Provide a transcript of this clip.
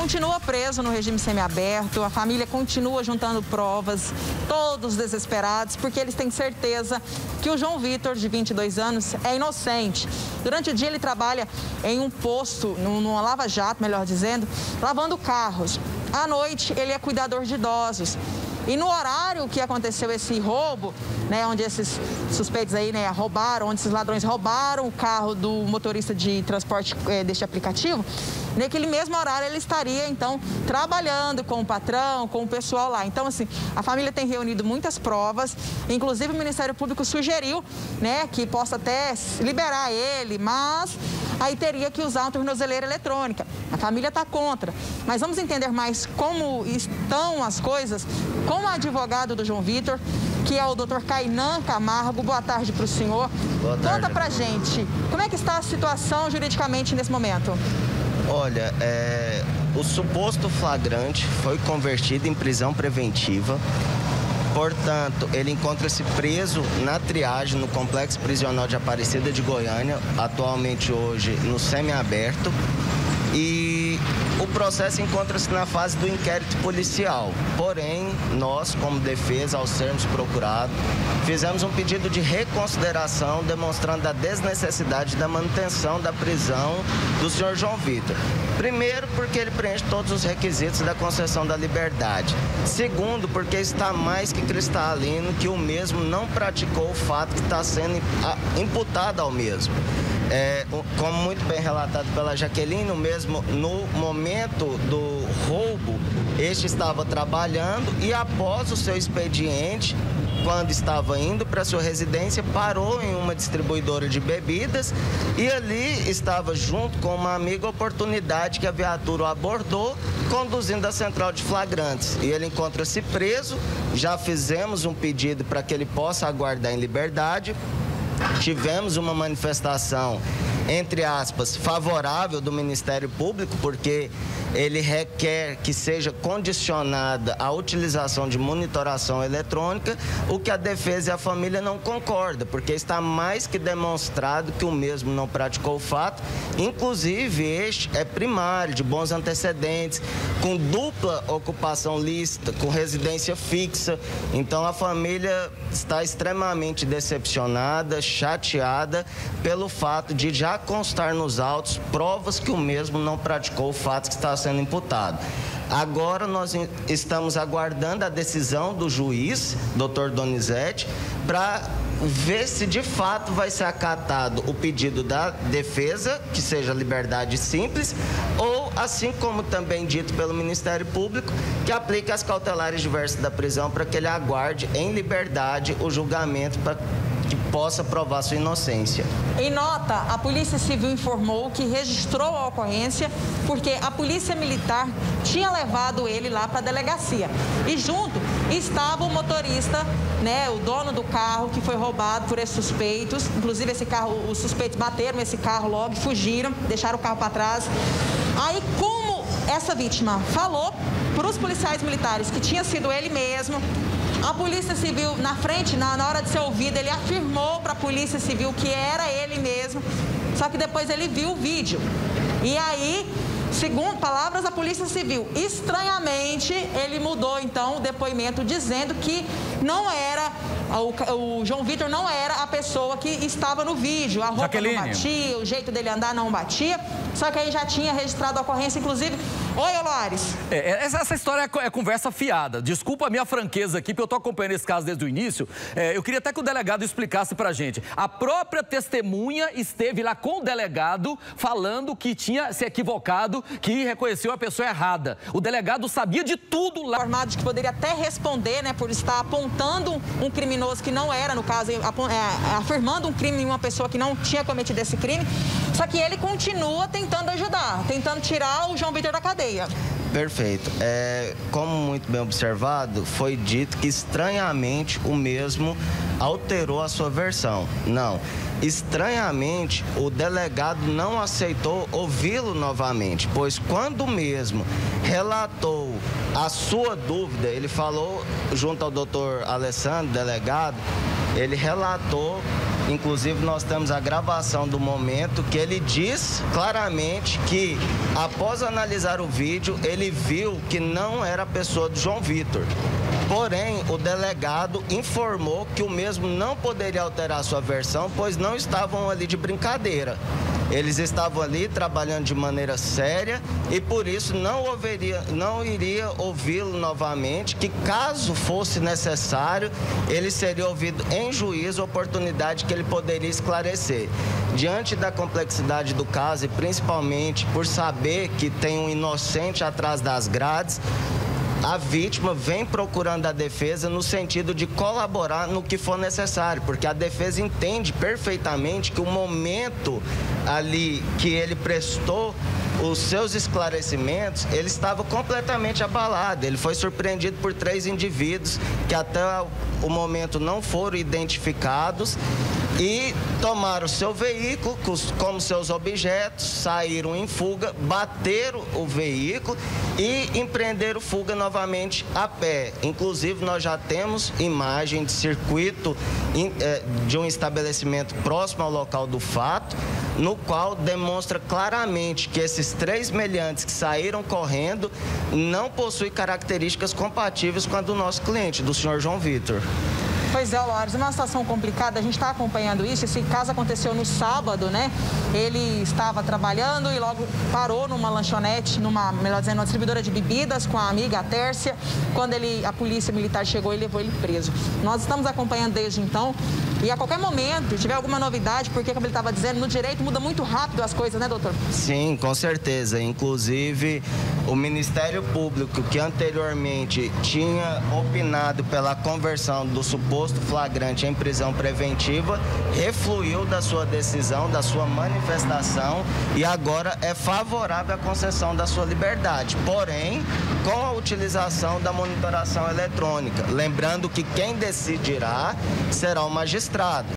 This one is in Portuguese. continua preso no regime semiaberto, a família continua juntando provas, todos desesperados, porque eles têm certeza que o João Vitor, de 22 anos, é inocente. Durante o dia ele trabalha em um posto, numa lava-jato, melhor dizendo, lavando carros. À noite ele é cuidador de idosos. E no horário que aconteceu esse roubo, né, onde esses suspeitos aí, né, roubaram, onde esses ladrões roubaram o carro do motorista de transporte deste aplicativo, naquele mesmo horário ele estaria, então, trabalhando com o patrão, com o pessoal lá. Então, assim, a família tem reunido muitas provas, inclusive o Ministério Público sugeriu, né, que possa até liberar ele, mas aí teria que usar uma tornozeleira eletrônica. A família está contra. Mas vamos entender mais como estão as coisas com o advogado do João Vitor, que é o doutor Cainan Camargo. Boa tarde para o senhor. Boa tarde. Conta pra gente, como é que está a situação juridicamente nesse momento? Olha, o suposto flagrante foi convertido em prisão preventiva. Portanto, ele encontra-se preso na triagem no Complexo Prisional de Aparecida de Goiânia, atualmente hoje no semiaberto. E o processo encontra-se na fase do inquérito policial. Porém, nós, como defesa, ao sermos procurados, fizemos um pedido de reconsideração, demonstrando a desnecessidade da manutenção da prisão do senhor João Vitor. Primeiro, porque ele preenche todos os requisitos da concessão da liberdade. Segundo, porque está mais que cristalino que o mesmo não praticou o fato que está sendo imputado ao mesmo. Como muito bem relatado pela Jaqueline, mesmo no momento do roubo, este estava trabalhando e após o seu expediente, quando estava indo para sua residência, parou em uma distribuidora de bebidas e ali estava junto com uma amiga oportunidade que a viatura o abordou, conduzindo a central de flagrantes. E ele encontra-se preso, já fizemos um pedido para que ele possa aguardar em liberdade. Tivemos uma manifestação, entre aspas, favorável do Ministério Público, porque ele requer que seja condicionada a utilização de monitoração eletrônica, o que a defesa e a família não concordam, porque está mais que demonstrado que o mesmo não praticou o fato. Inclusive, este é primário, de bons antecedentes, com dupla ocupação lícita, com residência fixa. Então, a família está extremamente decepcionada, chateada pelo fato de já constar nos autos provas que o mesmo não praticou o fato que está sendo imputado. Agora nós estamos aguardando a decisão do juiz, doutor Donizete, para ver se de fato vai ser acatado o pedido da defesa, que seja liberdade simples, ou, assim como também dito pelo Ministério Público, que aplique as cautelares diversas da prisão para que ele aguarde em liberdade o julgamento para que possa provar sua inocência. Em nota, a Polícia Civil informou que registrou a ocorrência porque a Polícia Militar tinha levado ele lá para a delegacia. E junto estava o motorista, né, o dono do carro que foi roubado por esses suspeitos. Inclusive, esse carro, os suspeitos bateram esse carro logo, fugiram, deixaram o carro para trás. Aí, como essa vítima falou para os policiais militares que tinha sido ele mesmo, a Polícia Civil, na frente, na hora de ser ouvido, ele afirmou para a Polícia Civil que era ele mesmo, só que depois ele viu o vídeo. E aí, segundo palavras da Polícia Civil, estranhamente, ele mudou, então, o depoimento, dizendo que não era, o João Vitor não era a pessoa que estava no vídeo. A roupa, Jaqueline, não batia, o jeito dele andar não batia, só que aí já tinha registrado a ocorrência, inclusive... Oi, Olares. Essa história é conversa fiada. Desculpa a minha franqueza aqui, porque eu tô acompanhando esse caso desde o início. Eu queria até que o delegado explicasse pra gente. A própria testemunha esteve lá com o delegado falando que tinha se equivocado, que reconheceu a pessoa errada. O delegado sabia de tudo lá. Informado de que poderia até responder, né, por estar apontando um criminoso que não era, no caso, afirmando um crime em uma pessoa que não tinha cometido esse crime. Só que ele continua tentando ajudar, tentando tirar o João Vitor da cadeia. Perfeito. Como muito bem observado, foi dito que estranhamente o mesmo alterou a sua versão. Não. Estranhamente, o delegado não aceitou ouvi-lo novamente, pois quando o mesmo relatou a sua dúvida, ele falou junto ao doutor Alessandro, delegado, ele relatou Inclusive, nós temos a gravação do momento que ele diz claramente que, após analisar o vídeo, ele viu que não era a pessoa do João Vitor. Porém, o delegado informou que o mesmo não poderia alterar sua versão, pois não estavam ali de brincadeira. Eles estavam ali trabalhando de maneira séria e, por isso, não iria ouvi-lo novamente, que, caso fosse necessário, ele seria ouvido em juízo, oportunidade que ele poderia esclarecer. Diante da complexidade do caso e, principalmente, por saber que tem um inocente atrás das grades, a vítima vem procurando a defesa no sentido de colaborar no que for necessário, porque a defesa entende perfeitamente que o momento ali que ele prestou os seus esclarecimentos, ele estava completamente abalado. Ele foi surpreendido por 3 indivíduos que até o momento não foram identificados e tomaram seu veículo como seus objetos, saíram em fuga, bateram o veículo e empreenderam fuga novamente a pé. Inclusive, nós já temos imagem de circuito de um estabelecimento próximo ao local do fato, no qual demonstra claramente que esses 3 meliantes que saíram correndo não possuem características compatíveis com a do nosso cliente, do senhor João Vitor. Pois é, Loares, uma situação complicada, a gente está acompanhando isso. Esse caso aconteceu no sábado, né? Ele estava trabalhando e logo parou numa lanchonete, melhor dizendo, numa distribuidora de bebidas com a amiga, a Tércia. Quando a polícia militar chegou e levou ele preso. Nós estamos acompanhando desde então e a qualquer momento, se tiver alguma novidade, porque como ele estava dizendo, no direito muda muito rápido as coisas, né, doutor? Sim, com certeza. Inclusive, o Ministério Público, que anteriormente tinha opinado pela conversão do suposto flagrante em prisão preventiva, refluiu da sua decisão, da sua manifestação e agora é favorável à concessão da sua liberdade, porém com a utilização da monitoração eletrônica. Lembrando que quem decidirá será o magistrado.